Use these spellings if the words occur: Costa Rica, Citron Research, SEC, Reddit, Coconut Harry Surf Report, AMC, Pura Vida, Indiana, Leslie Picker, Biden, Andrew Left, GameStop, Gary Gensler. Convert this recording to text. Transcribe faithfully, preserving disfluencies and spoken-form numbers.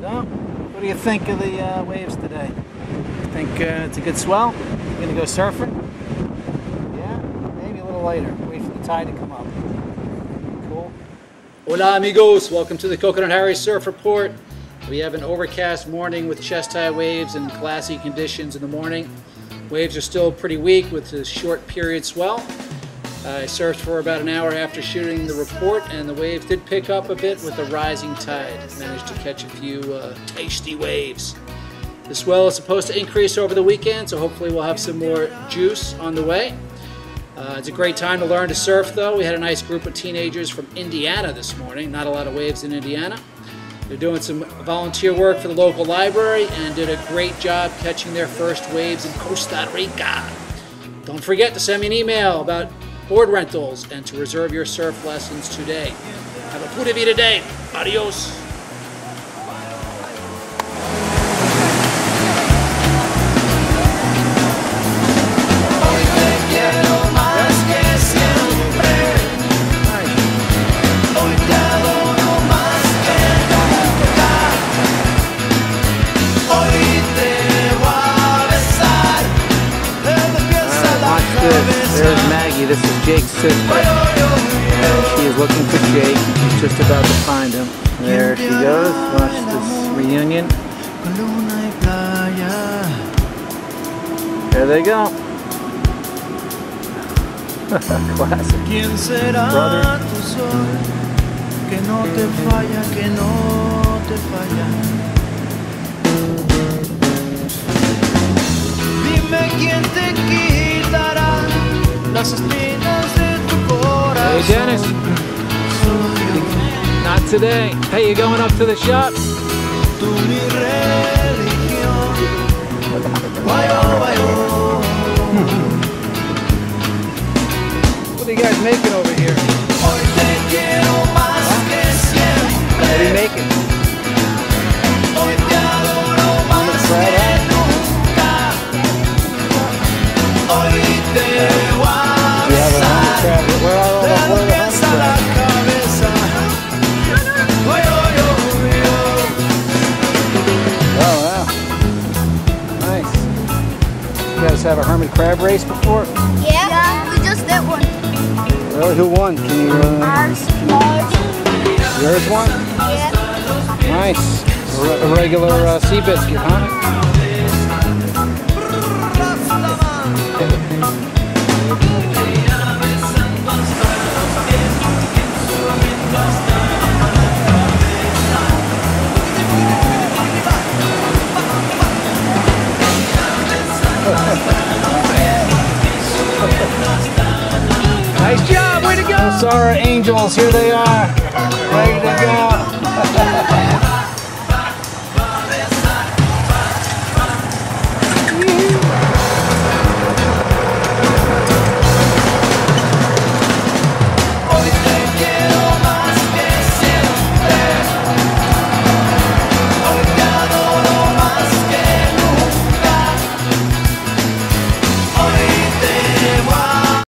So, what do you think of the uh, waves today? I think uh, it's a good swell. We're going to go surfing. Yeah, maybe a little later. Wait for the tide to come up. Cool. Hola amigos, welcome to the Coconut Harry Surf Report. We have an overcast morning with chest high waves and glassy conditions in the morning. Waves are still pretty weak with a short period swell. I surfed for about an hour after shooting the report, and the waves did pick up a bit with a rising tide. Managed to catch a few uh, tasty waves. The swell is supposed to increase over the weekend, so hopefully we'll have some more juice on the way. Uh, it's a great time to learn to surf, though. We had a nice group of teenagers from Indiana this morning. Not a lot of waves in Indiana. They're doing some volunteer work for the local library and did a great job catching their first waves in Costa Rica. Don't forget to send me an email about board rentals and to reserve your surf lessons today. Have a Pura Vida day. Adios. There's Maggie. This is Jake's sister. And she is looking for Jake. She's just about to find him. There she goes. Watch this reunion. There they go. Classic. Brother. Hey Dennis, not today. Hey, you going up to the shop? What are you guys making over here? What are you making? You guys have a hermit crab race before? Yeah, yeah, we just did one. Really? Who won? Can you, uh, Ours. Ours. Yours won? Yeah. Nice. A regular uh, sea biscuit, huh? Nice job, way to go! Those are our angels, here they are.